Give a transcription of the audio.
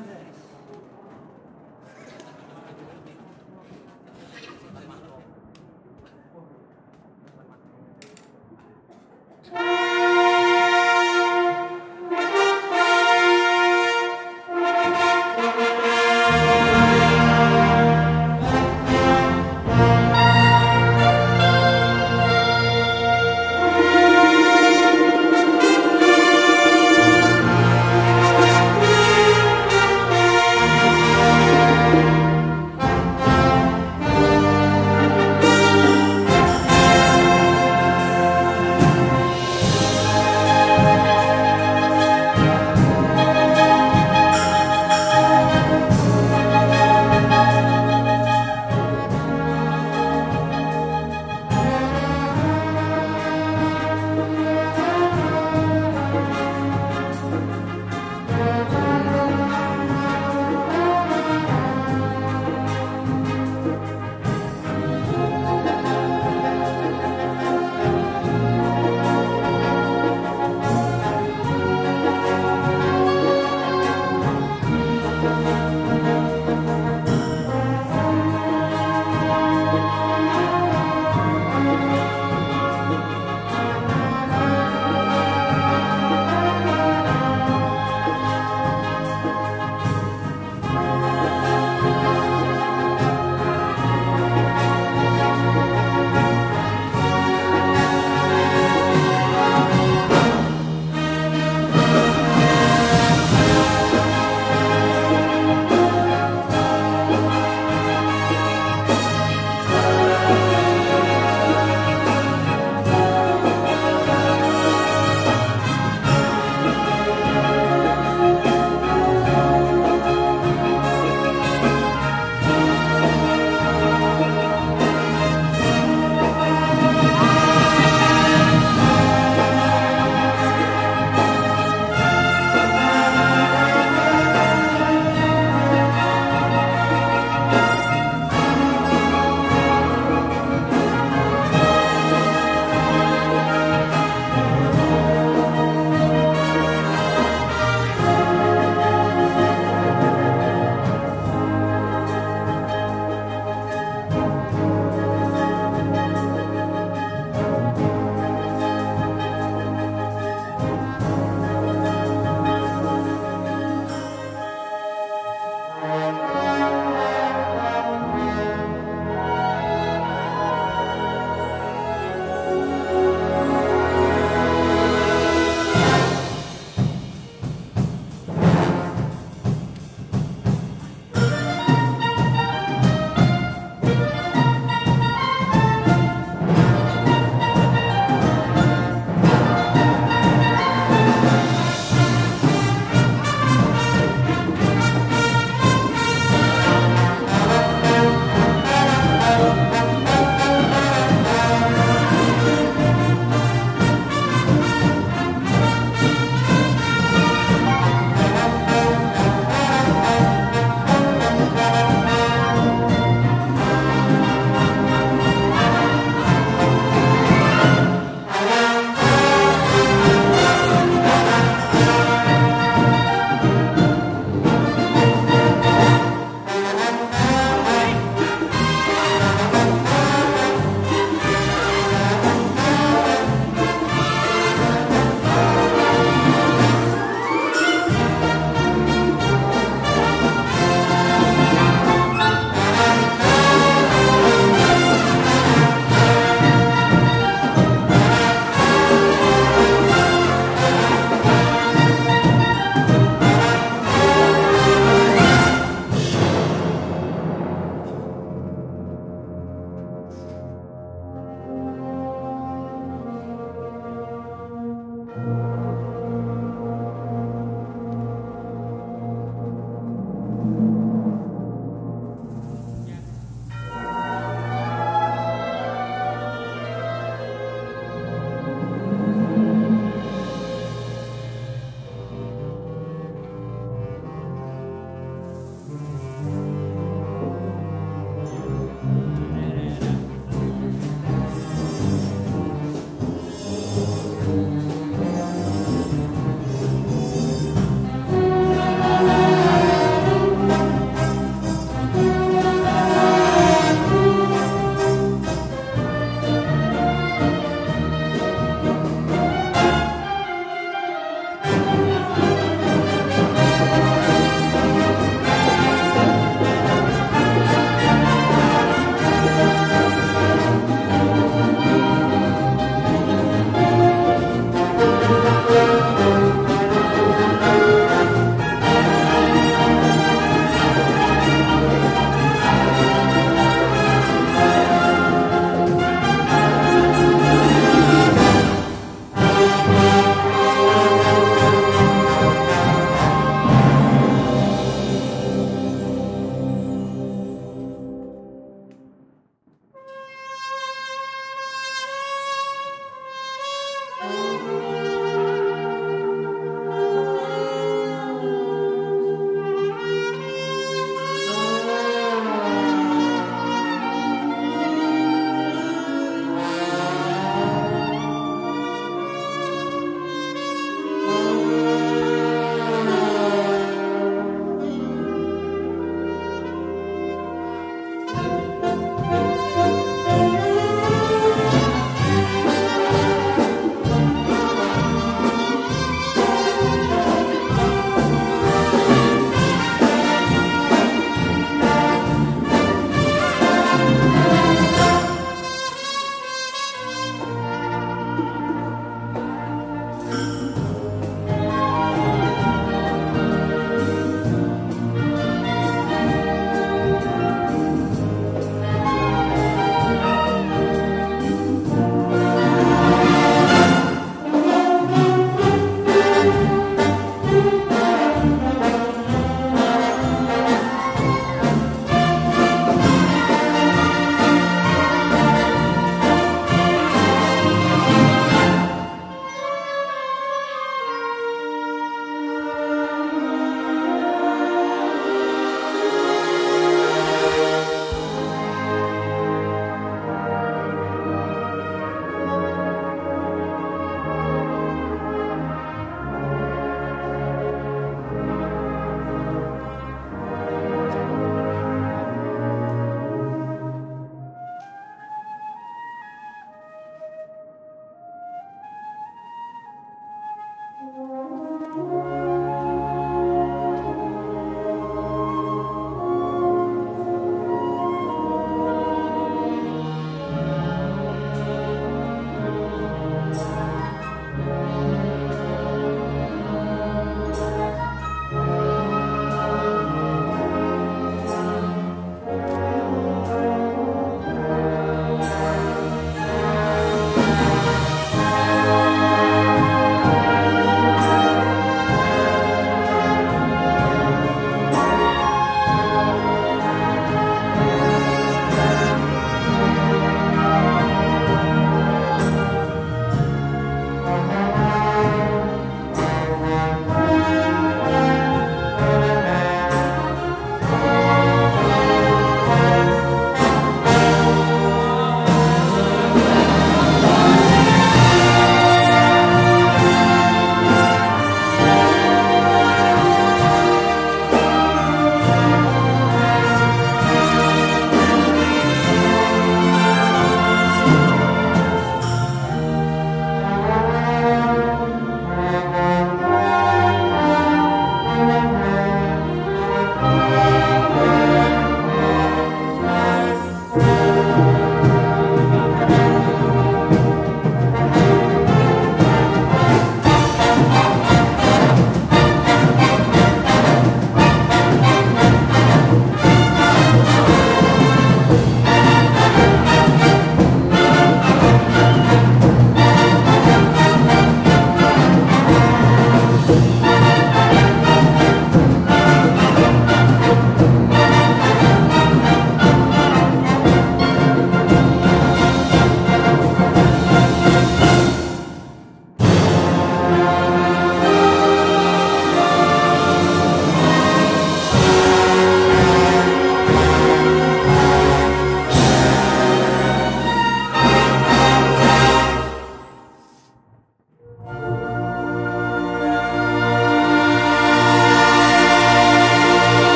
nervous.